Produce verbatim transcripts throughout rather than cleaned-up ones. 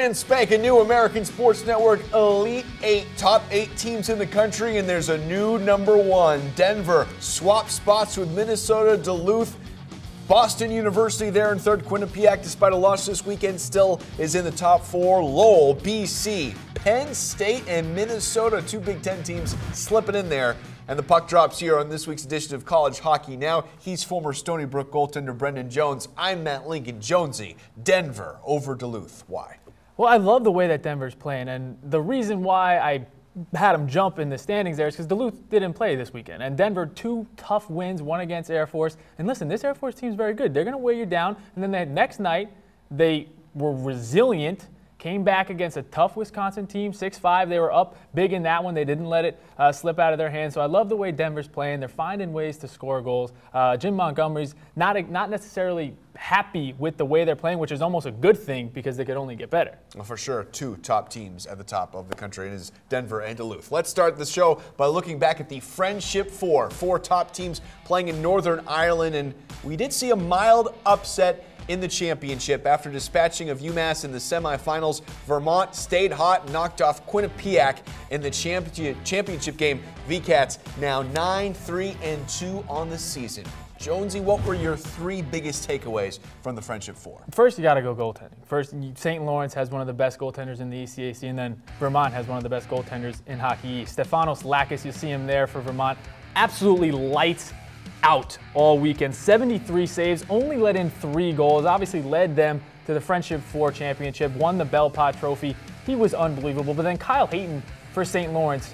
brand spanking new American Sports Network Elite Eight, top eight teams in the country, and there's a new number one. Denver swapped spots with Minnesota, Duluth. Boston University there in third. Quinnipiac, despite a loss this weekend, still is in the top four. Lowell, B C, Penn State, and Minnesota, two Big Ten teams slipping in there. And the puck drops here on this week's edition of College Hockey Now. He's former Stony Brook goaltender Brendan Jones. I'm Matt Lincoln. Jonesy, Denver over Duluth. Why? Well, I love the way that Denver's playing, and the reason why I had them jump in the standings there is because Duluth didn't play this weekend. And Denver, two tough wins, one against Air Force. And listen, this Air Force team's very good. They're going to wear you down. And then that next night, they were resilient, came back against a tough Wisconsin team, six five. They were up big in that one. They didn't let it uh, slip out of their hands. So I love the way Denver's playing. They're finding ways to score goals. Uh, Jim Montgomery's not, a, not necessarily happy with the way they're playing, which is almost a good thing because they could only get better. Well, for sure, two top teams at the top of the country. It is Denver and Duluth. Let's start the show by looking back at the Friendship Four. Four top teams playing in Northern Ireland, and we did see a mild upset in the championship. After dispatching of UMass in the semifinals, Vermont stayed hot and knocked off Quinnipiac in the championship game. Vcats now nine three and two on the season. Jonesy, what were your three biggest takeaways from the Friendship Four? First, you got to go goaltending. First, Saint Lawrence has one of the best goaltenders in the E C A C, and then Vermont has one of the best goaltenders in Hockey East. Stefanos Lekas, you see him there for Vermont, absolutely lights out all weekend. seventy-three saves, only let in three goals, obviously led them to the Friendship Four championship, won the Bell Pot Trophy. He was unbelievable. But then Kyle Hayton for Saint Lawrence,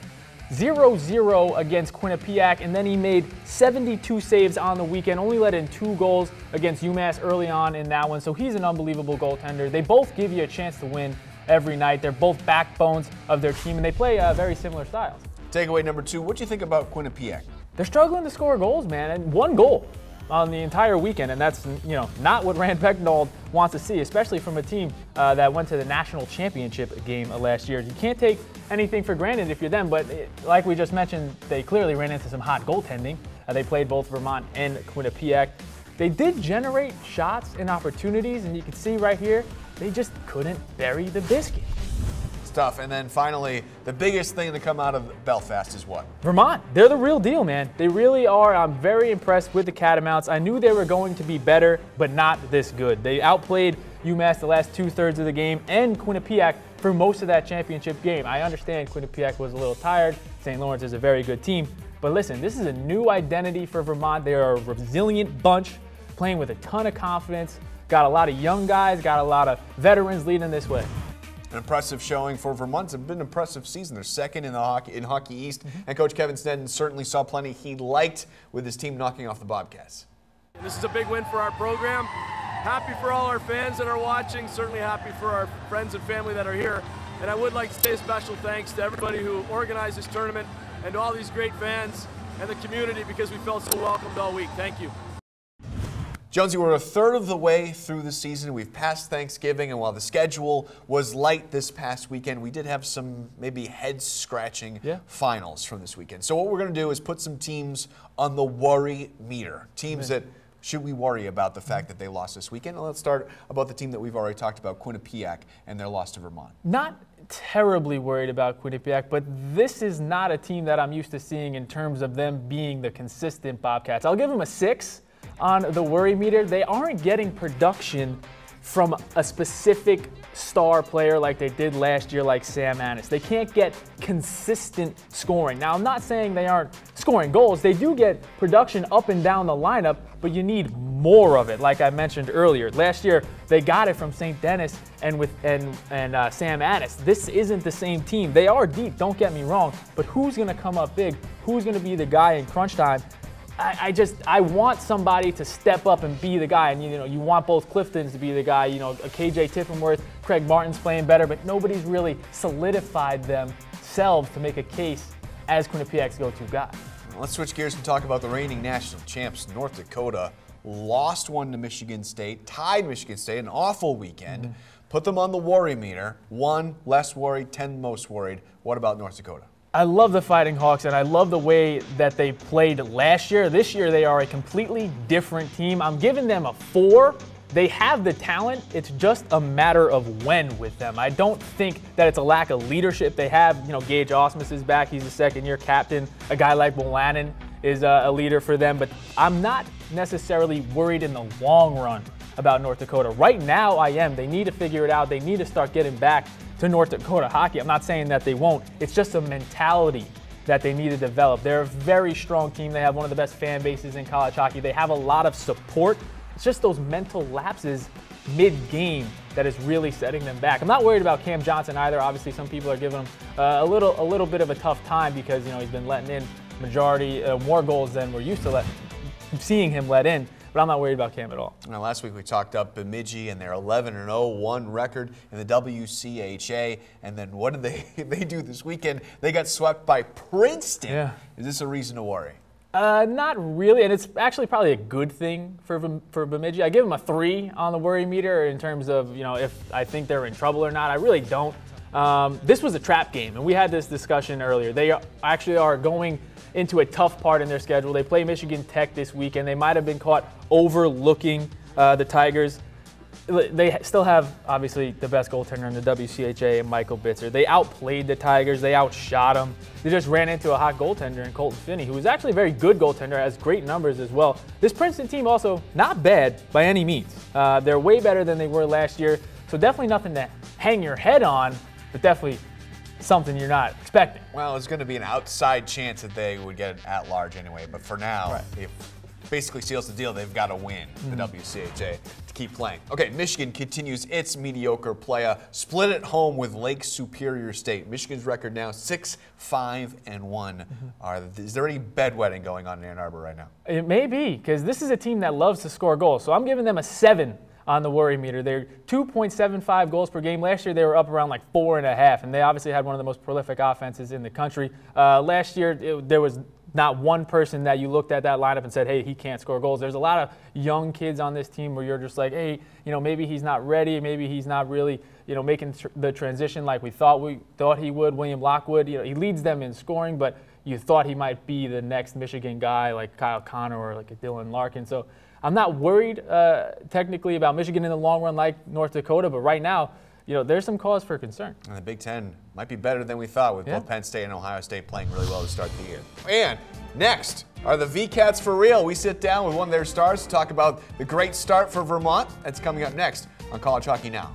zero zero against Quinnipiac, and then he made seventy-two saves on the weekend, only let in two goals against UMass early on in that one. So he's an unbelievable goaltender. They both give you a chance to win every night. They're both backbones of their team, and they play uh, very similar styles. Takeaway number two, what do you think about Quinnipiac? They're struggling to score goals, man, and one goal on the entire weekend, and that's, you know, not what Rand Pecknold wants to see, especially from a team uh, that went to the national championship game last year. You can't take anything for granted if you're them, but it, like we just mentioned, they clearly ran into some hot goaltending. Uh, they played both Vermont and Quinnipiac. They did generate shots and opportunities, and you can see right here, they just couldn't bury the biscuit. Tough. And then finally, the biggest thing to come out of Belfast is what? Vermont. They're the real deal, man. They really are. I'm very impressed with the Catamounts. I knew they were going to be better, but not this good. They outplayed UMass the last two-thirds of the game and Quinnipiac for most of that championship game. I understand Quinnipiac was a little tired. Saint Lawrence is a very good team. But listen, this is a new identity for Vermont. They are a resilient bunch, playing with a ton of confidence. Got a lot of young guys, got a lot of veterans leading this way. An impressive showing for Vermont. It's been an impressive season. They're second in the hockey, in Hockey East, mm-hmm. and Coach Kevin Sneddon certainly saw plenty he liked with his team knocking off the Bobcats. This is a big win for our program. Happy for all our fans that are watching, certainly happy for our friends and family that are here. And I would like to say a special thanks to everybody who organized this tournament and to all these great fans and the community, because we felt so welcomed all week. Thank you. Jonesy, we're a third of the way through the season. We've passed Thanksgiving, and while the schedule was light this past weekend, we did have some maybe head-scratching yeah. finals from this weekend. So what we're going to do is put some teams on the worry meter, teams Man. that should we worry about the fact that they lost this weekend. And let's start about the team that we've already talked about, Quinnipiac, and their loss to Vermont. Not terribly worried about Quinnipiac, but this is not a team that I'm used to seeing in terms of them being the consistent Bobcats. I'll give them a six. On the worry meter, they aren't getting production from a specific star player like they did last year, like Sam Annis. They can't get consistent scoring. Now, I'm not saying they aren't scoring goals. They do get production up and down the lineup, but you need more of it, like I mentioned earlier. Last year, they got it from Saint Dennis and with and, and uh, Sam Annis. This isn't the same team. They are deep, don't get me wrong, but who's going to come up big? Who's going to be the guy in crunch time? I, I just, I want somebody to step up and be the guy. And, you know, you want both Cliftons to be the guy. You know, K J Tiffenworth, Craig Martin's playing better, but nobody's really solidified themselves to make a case as Quinnipiac's go-to guy. Let's switch gears and talk about the reigning national champs, North Dakota. Lost one to Michigan State, tied Michigan State, an awful weekend. Mm-hmm. Put them on the worry meter. One less worried, ten most worried. What about North Dakota? I love the Fighting Hawks, and I love the way that they played last year. This year, they are a completely different team. I'm giving them a four They have the talent, it's just a matter of when with them. I don't think that it's a lack of leadership they have. You know, Gage Ausmus is back, he's a second-year captain. A guy like Bolanen is uh, a leader for them, but I'm not necessarily worried in the long run about North Dakota. Right now, I am. They need to figure it out. They need to start getting back to North Dakota hockey. I'm not saying that they won't. It's just a mentality that they need to develop. They're a very strong team. They have one of the best fan bases in college hockey. They have a lot of support. It's just those mental lapses mid-game that is really setting them back. I'm not worried about Cam Johnson either. Obviously, some people are giving him uh, a little a little bit of a tough time because, you know, he's been letting in majority uh, more goals than we're used to let, seeing him let in. But I'm not worried about Cam at all. Now, last week we talked up Bemidji and their eleven and oh one record in the W C H A, and then what did they they do this weekend? They got swept by Princeton. Yeah. Is this a reason to worry? Uh, not really, and it's actually probably a good thing for for Bemidji. I give them a three on the worry meter in terms of, you know, if I think they're in trouble or not. I really don't. Um, this was a trap game, and we had this discussion earlier. They are, actually are going into a tough part in their schedule. They play Michigan Tech this week, and they might have been caught overlooking uh, the Tigers. They still have, obviously, the best goaltender in the W C H A, and Michael Bitzer. They outplayed the Tigers. They outshot them. They just ran into a hot goaltender in Colton Finney, who was actually a very good goaltender, has great numbers as well. This Princeton team also not bad by any means. Uh, they're way better than they were last year, so definitely nothing to hang your head on. But definitely something you're not expecting. Well, it's going to be an outside chance that they would get at large anyway. But for now, right, it basically seals the deal. They've got to win the mm-hmm. W C H A to keep playing. Okay, Michigan continues its mediocre play. Split at home with Lake Superior State. Michigan's record now six, five, and one. Mm-hmm. Are, is there any bedwetting going on in Ann Arbor right now? It may be, because this is a team that loves to score goals. So I'm giving them a seven on the worry meter. They're two point seven five goals per game. Last year they were up around like four and a half, and they obviously had one of the most prolific offenses in the country. Uh, last year it, there was not one person that you looked at that lineup and said, hey, he can't score goals. There's a lot of young kids on this team where you're just like, hey, you know, maybe he's not ready, maybe he's not really, you know, making tr the transition like we thought we thought he would. William Lockwood, you know, he leads them in scoring, but you thought he might be the next Michigan guy like Kyle Connor or like a Dylan Larkin. So I'm not worried uh, technically about Michigan in the long run like North Dakota, but right now, you know, there's some cause for concern. And the Big Ten might be better than we thought, with yeah. both Penn State and Ohio State playing really well to start the year. And next, are the V Cats for real? We sit down with one of their stars to talk about the great start for Vermont. That's coming up next on College Hockey Now.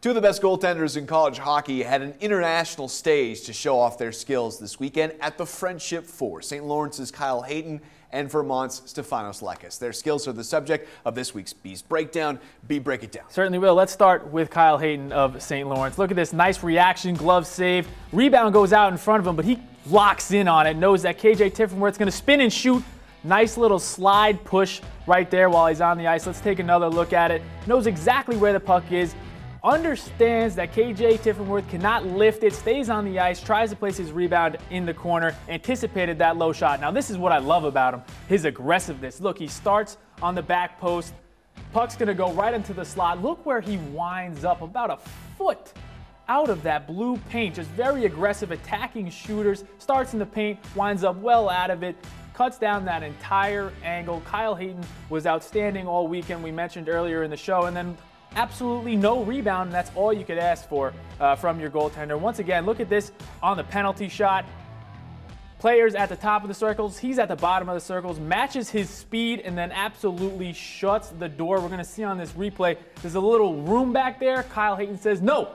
Two of the best goaltenders in college hockey had an international stage to show off their skills this weekend at the Friendship Four. Saint Lawrence's Kyle Hayton and Vermont's Stefanos Lekas. Their skills are the subject of this week's B's Breakdown. B, break it down. Certainly will. Let's start with Kyle Hayton of Saint Lawrence. Look at this nice reaction, glove save. Rebound goes out in front of him, but he locks in on it, knows that K J Tiffenworth's going to spin and shoot. Nice little slide push right there while he's on the ice. Let's take another look at it. Knows exactly where the puck is. Understands that K J Tiffenworth cannot lift it, stays on the ice, tries to place his rebound in the corner, anticipated that low shot. Now this is what I love about him, his aggressiveness. Look, he starts on the back post, puck's gonna go right into the slot. Look where he winds up, about a foot out of that blue paint. Just very aggressive, attacking shooters, starts in the paint, winds up well out of it, cuts down that entire angle. Kyle Hayton was outstanding all weekend, we mentioned earlier in the show, and then absolutely no rebound, and that's all you could ask for uh, from your goaltender. Once again, look at this on the penalty shot. Players at the top of the circles, he's at the bottom of the circles, matches his speed, and then absolutely shuts the door. We're gonna see on this replay, there's a little room back there. Kyle Hayton says, no,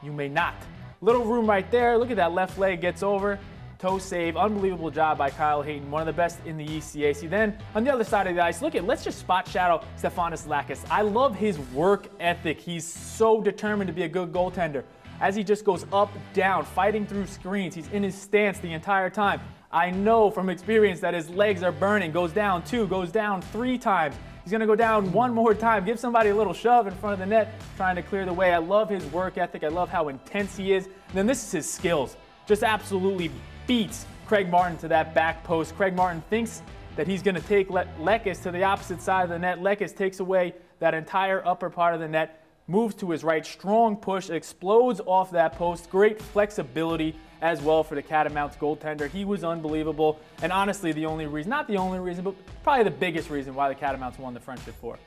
you may not. Little room right there, look at that left leg, gets over, toe save, unbelievable job by Kyle Hayton, one of the best in the E C A C. Then on the other side of the ice, look at, let's just spot shadow Stefanos Lekas. I love his work ethic. He's so determined to be a good goaltender. As he just goes up, down, fighting through screens, he's in his stance the entire time. I know from experience that his legs are burning, goes down two, goes down three times. He's gonna go down one more time, give somebody a little shove in front of the net, trying to clear the way. I love his work ethic. I love how intense he is. And then this is his skills, just absolutely beats Craig Martin to that back post. Craig Martin thinks that he's going to take Le Lekas to the opposite side of the net. Lekas takes away that entire upper part of the net, moves to his right, strong push, explodes off that post. Great flexibility as well for the Catamounts goaltender. He was unbelievable, and honestly the only reason, not the only reason, but probably the biggest reason why the Catamounts won the Friendship Four.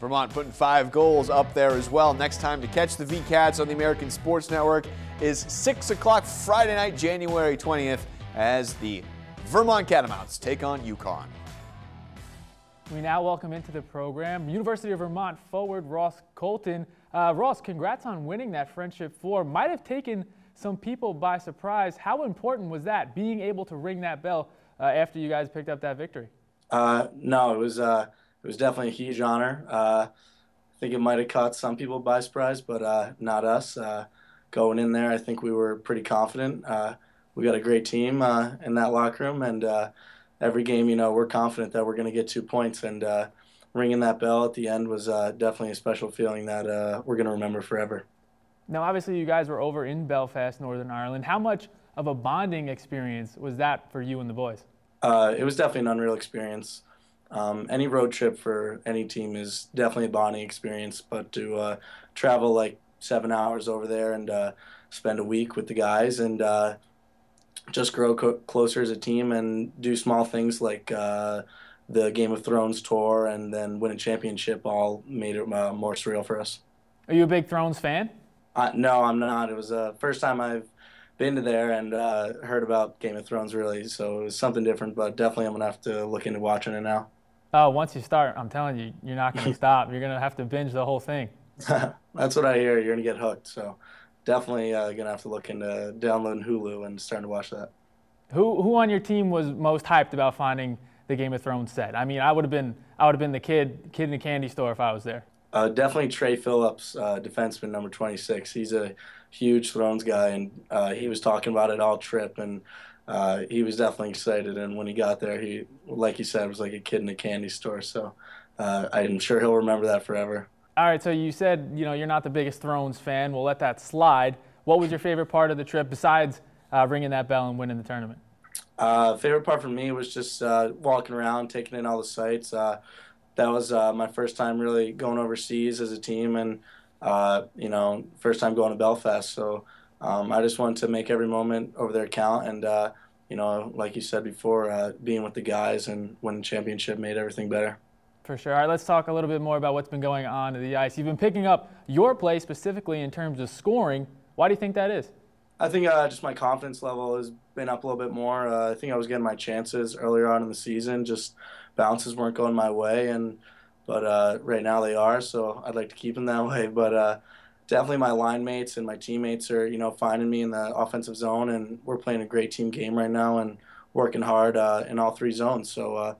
Vermont putting five goals up there as well. Next time to catch the V-Cats on the American Sports Network is six o'clock Friday night, January twentieth, as the Vermont Catamounts take on UConn. We now welcome into the program University of Vermont forward Ross Colton. Uh, Ross, congrats on winning that Friendship Four. Might have taken some people by surprise. How important was that, being able to ring that bell uh, after you guys picked up that victory? Uh, no, it was uh, it was definitely a huge honor. Uh, I think it might have caught some people by surprise, but uh, not us. Uh, going in there, I think we were pretty confident. Uh, we got a great team uh, in that locker room, and uh, every game, you know, we're confident that we're going to get two points, and uh, ringing that bell at the end was uh, definitely a special feeling that uh, we're going to remember forever. Now, obviously, you guys were over in Belfast, Northern Ireland. How much of a bonding experience was that for you and the boys? Uh, it was definitely an unreal experience. Um, any road trip for any team is definitely a bonding experience, but to uh, travel like seven hours over there and uh, spend a week with the guys and uh, just grow co closer as a team and do small things like uh, the Game of Thrones tour and then win a championship all made it uh, more surreal for us. Are you a big Thrones fan? Uh, no, I'm not. It was the uh, first time I've been to there and uh, heard about Game of Thrones, really, so it was something different, but definitely I'm going to have to look into watching it now. Oh, once you start, I'm telling you, you're not going to stop. You're going to have to binge the whole thing. That's what I hear. You're going to get hooked, so... Definitely uh, going to have to look into downloading Hulu and starting to watch that. Who who on your team was most hyped about finding the Game of Thrones set? I mean, I would have been I would have been the kid kid in the candy store if I was there. Uh, definitely Trey Phillips, uh, defenseman number twenty-six. He's a huge Thrones guy, and uh, he was talking about it all trip, and uh, he was definitely excited. And when he got there, he, like you said, was like a kid in a candy store. So uh, I'm sure he'll remember that forever. All right, so you said, you know, you're not the biggest Thrones fan. We'll let that slide. What was your favorite part of the trip besides uh, ringing that bell and winning the tournament? Uh, favorite part for me was just uh, walking around, taking in all the sights. Uh, that was uh, my first time really going overseas as a team and, uh, you know, first time going to Belfast. So um, I just wanted to make every moment over there count. And, uh, you know, like you said before, uh, being with the guys and winning the championship made everything better. For sure. All right, let's talk a little bit more about what's been going on in the ice. You've been picking up your play specifically in terms of scoring. Why do you think that is? I think uh, just my confidence level has been up a little bit more. Uh, I think I was getting my chances earlier on in the season. Just bounces weren't going my way, and but uh, right now they are, so I'd like to keep them that way. But uh, definitely my line mates and my teammates are, you know, finding me in the offensive zone, and we're playing a great team game right now and working hard uh, in all three zones. So. Uh,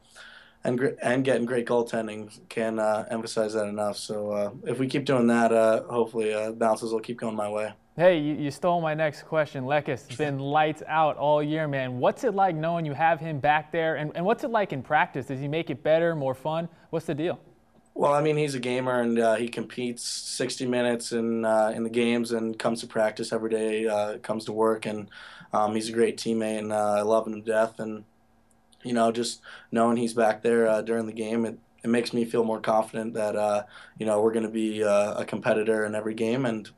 And, and getting great goaltending, can't uh, emphasize that enough. So uh, if we keep doing that, uh, hopefully uh, bounces will keep going my way. Hey, you, you stole my next question. Lekas, been lights out all year, man. What's it like knowing you have him back there? And, and what's it like in practice? Does he make it better, more fun? What's the deal? Well, I mean, he's a gamer, and uh, he competes sixty minutes in, uh, in the games and comes to practice every day, uh, comes to work. And um, he's a great teammate, and uh, I love him to death. And you know, just knowing he's back there uh, during the game, it, it makes me feel more confident that, uh, you know, we're going to be uh, a competitor in every game. And,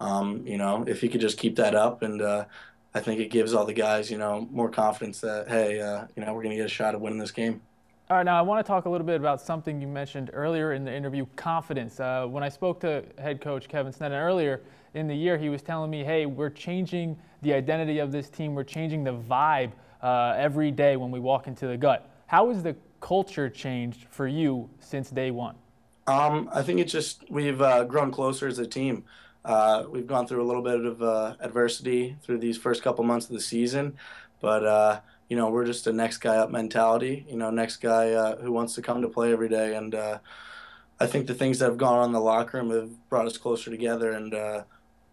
um, you know, if he could just keep that up, and uh, I think it gives all the guys, you know, more confidence that, hey, uh, you know, we're going to get a shot at winning this game. All right, now I want to talk a little bit about something you mentioned earlier in the interview, confidence. Uh, when I spoke to head coach Kevin Sneddon earlier in the year, he was telling me, hey, we're changing the identity of this team. We're changing the vibe uh, every day when we walk into the gut. How has the culture changed for you since day one? Um, I think it's just we've uh, grown closer as a team. Uh, we've gone through a little bit of uh, adversity through these first couple months of the season, but uh, you know, we're just a next guy up mentality, you know, next guy uh, who wants to come to play every day. And uh, I think the things that have gone on in the locker room have brought us closer together, and uh,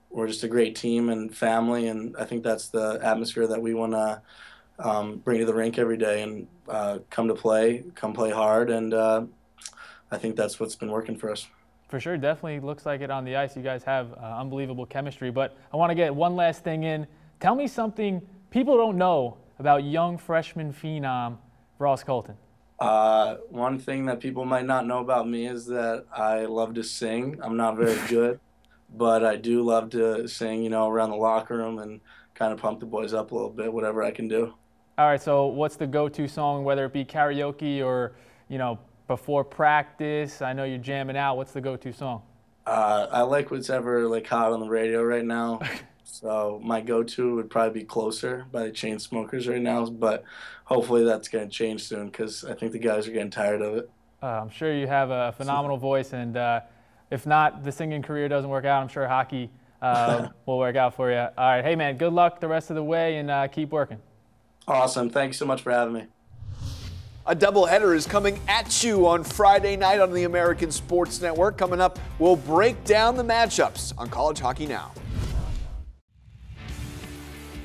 we're just a great team and family. And I think that's the atmosphere that we want to um, bring to the rink every day, and uh, come to play, come play hard. And uh, I think that's what's been working for us. For sure. Definitely looks like it on the ice. You guys have uh, unbelievable chemistry, but I want to get one last thing in. Tell me something people don't know about young freshman phenom Ross Colton. Uh, one thing that people might not know about me is that I love to sing. I'm not very good, but I do love to sing, you know, around the locker room and kind of pump the boys up a little bit, whatever I can do. All right, so what's the go-to song, whether it be karaoke or, you know, before practice? I know you're jamming out. What's the go-to song? Uh, I like what's ever, like, hot on the radio right now. So my go-to would probably be Closer by the Chainsmokers right now, but hopefully that's going to change soon because I think the guys are getting tired of it. Uh, I'm sure you have a phenomenal voice, and uh, if not, the singing career doesn't work out. I'm sure hockey uh, will work out for you. All right, hey, man, good luck the rest of the way, and uh, keep working. Awesome. Thanks so much for having me. A doubleheader is coming at you on Friday night on the American Sports Network. Coming up, we'll break down the matchups on College Hockey Now.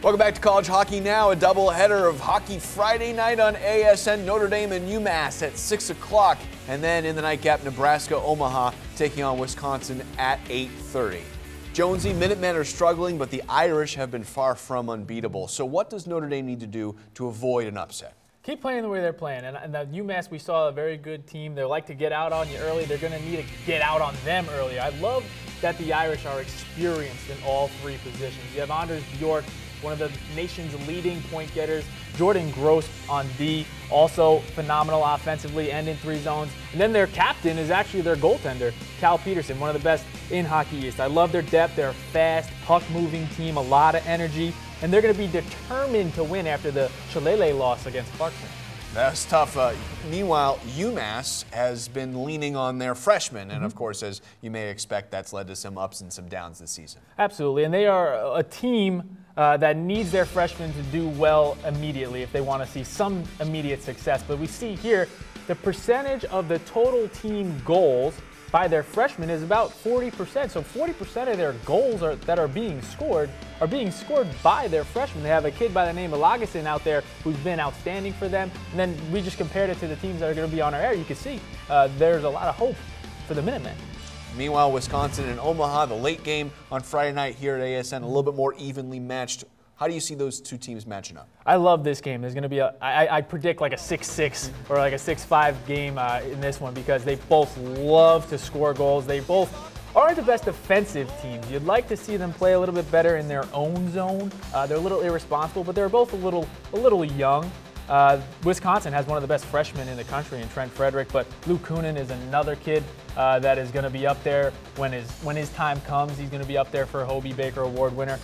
Welcome back to College Hockey Now, a doubleheader of Hockey Friday night on A S N, Notre Dame and UMass at six o'clock. And then in the nightcap, Nebraska-Omaha taking on Wisconsin at eight thirty. Jonesy, Minutemen are struggling, but the Irish have been far from unbeatable. So what does Notre Dame need to do to avoid an upset? Keep playing the way they're playing. And, and the UMass, we saw a very good team. They like to get out on you early. They're going to need to get out on them early. I love that the Irish are experienced in all three positions. You have Anders Bjork, one of the nation's leading point getters. Jordan Gross on D, also phenomenal offensively and in three zones. And then their captain is actually their goaltender, Cal Peterson, one of the best in Hockey East. I love their depth. They're a fast, puck-moving team, a lot of energy, and they're going to be determined to win after the Shillelagh loss against Clarkson. That's tough. Uh, meanwhile, UMass has been leaning on their freshmen, and of course, as you may expect, that's led to some ups and some downs this season. Absolutely, and they are a team uh, that needs their freshmen to do well immediately if they want to see some immediate success. But we see here the percentage of the total team goals by their freshmen is about forty percent. So forty percent of their goals are, that are being scored are being scored by their freshmen. They have a kid by the name of Lagasin out there who's been outstanding for them. And then we just compared it to the teams that are going to be on our air. You can see uh, there's a lot of hope for the Minutemen. Meanwhile, Wisconsin and Omaha, the late game on Friday night here at A S N, a little bit more evenly matched. How do you see those two teams matching up? I love this game. There's going to be a, I, I predict like a six six or like a six five game uh, in this one because they both love to score goals. They both aren't the best defensive teams. You'd like to see them play a little bit better in their own zone. Uh, they're a little irresponsible, but they're both a little, a little young. Uh, Wisconsin has one of the best freshmen in the country in Trent Frederick, but Luke Kunin is another kid uh, that is going to be up there when his, when his time comes. He's going to be up there for a Hobey Baker Award winner.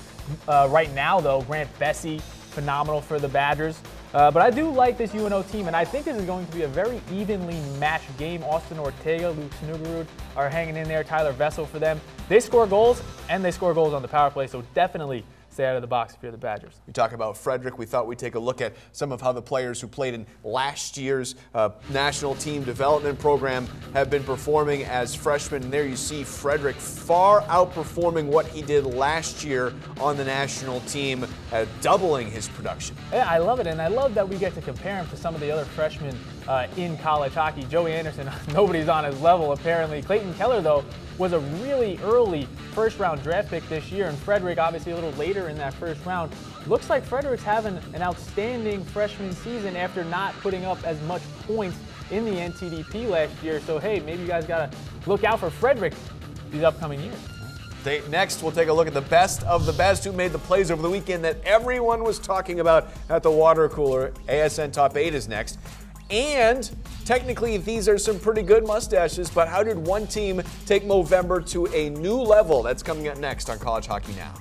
Uh, right now, though, Grant Besse, phenomenal for the Badgers. Uh, but I do like this U N O team, and I think this is going to be a very evenly matched game. Austin Ortega, Luke Kunin are hanging in there. Tyler Vessel for them. They score goals, and they score goals on the power play, so definitely stay out of the box if you're the Badgers. We talk about Frederick. We thought we'd take a look at some of how the players who played in last year's uh, National Team Development Program have been performing as freshmen. And there you see Frederick far outperforming what he did last year on the national team, uh, doubling his production. Yeah, I love it, and I love that we get to compare him to some of the other freshmen uh, in college hockey. Joey Anderson, nobody's on his level apparently. Clayton Keller, though, was a really early first-round draft pick this year, and Frederick, obviously a little later in that first round. Looks like Frederick's having an outstanding freshman season after not putting up as much points in the N T D P last year. So, hey, maybe you guys got to look out for Frederick these upcoming years. Next, we'll take a look at the best of the best who made the plays over the weekend that everyone was talking about at the water cooler. A S N Top eight is next. And technically, these are some pretty good mustaches, but how did one team take Movember to a new level? That's coming up next on College Hockey Now.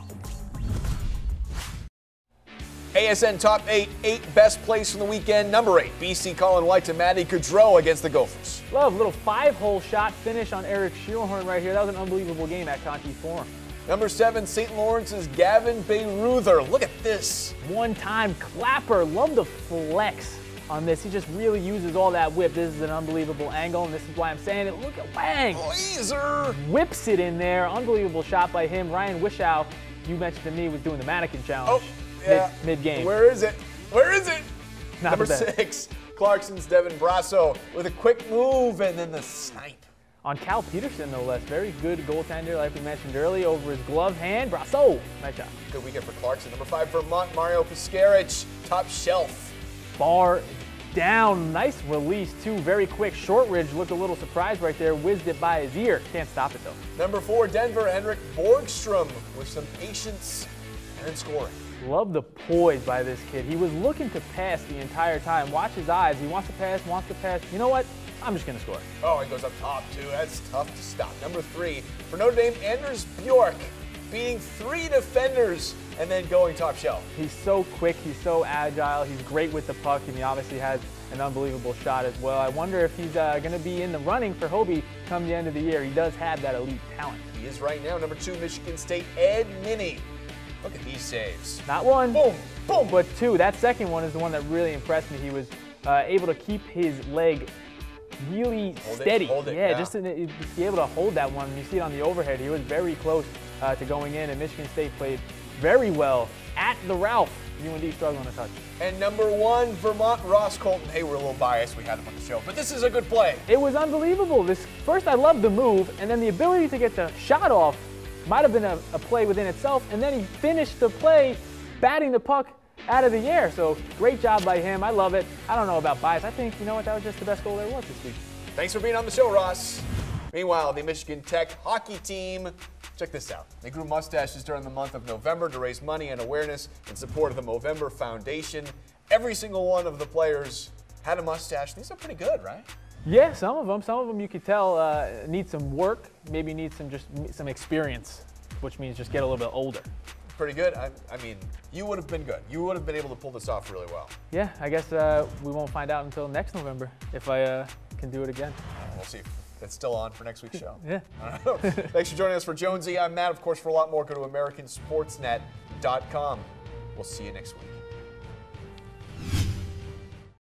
A S N Top eight, eight best plays from the weekend. Number eight, B C Colin White to Matty Gaudreau against the Gophers. Love, little five-hole shot finish on Eric Shearhorn right here. That was an unbelievable game at Conti Forum. Number seven, Saint Lawrence's Gavin Bayreuther. Look at this. One-time clapper. Love the flex on this. He just really uses all that whip. This is an unbelievable angle, and this is why I'm saying it. Look at Wang. Laser. Whips it in there. Unbelievable shot by him. Ryan Wishow, you mentioned to me, was doing the mannequin challenge oh, yeah. mid, mid game. Where is it? Where is it? Not Number six, Clarkson's Devin Brasso with a quick move and then the snipe. On Cal Peterson, no less. Very good goaltender, like we mentioned earlier, over his glove hand. Brasso. Nice shot. Good weekend for Clarkson. Number five, Vermont, Mario Pascaric. Top shelf. Bar down. Nice release, too. Very quick. Shortridge looked a little surprised right there. Whizzed it by his ear. Can't stop it, though. Number four, Denver, Henrik Borgstrom with some patience and scoring. Love the poise by this kid. He was looking to pass the entire time. Watch his eyes. He wants to pass, wants to pass. You know what? I'm just going to score. Oh, it goes up top, too. That's tough to stop. Number three, for Notre Dame, Anders Bjork, beating three defenders and then going top shelf. He's so quick. He's so agile. He's great with the puck, and he obviously has an unbelievable shot as well. I wonder if he's uh, going to be in the running for Hobie come the end of the year. He does have that elite talent. He is right now. Number two, Michigan State, Ed Minney. Look at these saves. Not one. Boom, boom. But two. That second one is the one that really impressed me. He was uh, able to keep his leg really hold steady. It, hold it, yeah, yeah, just to be able to hold that one. You see it on the overhead. He was very close uh, to going in, and Michigan State played very well at the Ralph. U N D struggling to touch. And number one, Vermont, Ross Colton. Hey, we're a little biased. We had him on the show, but this is a good play. It was unbelievable. This first, I loved the move, and then the ability to get the shot off might have been a, a play within itself, and then he finished the play batting the puck out of the air. So great job by him. I love it. I don't know about bias. I think, you know what, that was just the best goal there was this week. Thanks for being on the show, Ross. Meanwhile, the Michigan Tech hockey team, check this out. They grew mustaches during the month of November to raise money and awareness in support of the Movember Foundation. Every single one of the players had a mustache. These are pretty good, right? Yeah, some of them. Some of them you could tell uh, need some work, maybe need some just some experience, which means just get a little bit older. Pretty good. I, I mean, you would have been good. You would have been able to pull this off really well. Yeah, I guess uh, we won't find out until next November if I uh, can do it again. We'll see. That's still on for next week's show. Yeah. Thanks for joining us for Jonesy. I'm Matt. Of course, for a lot more, go to American Sports Net dot com. We'll see you next week.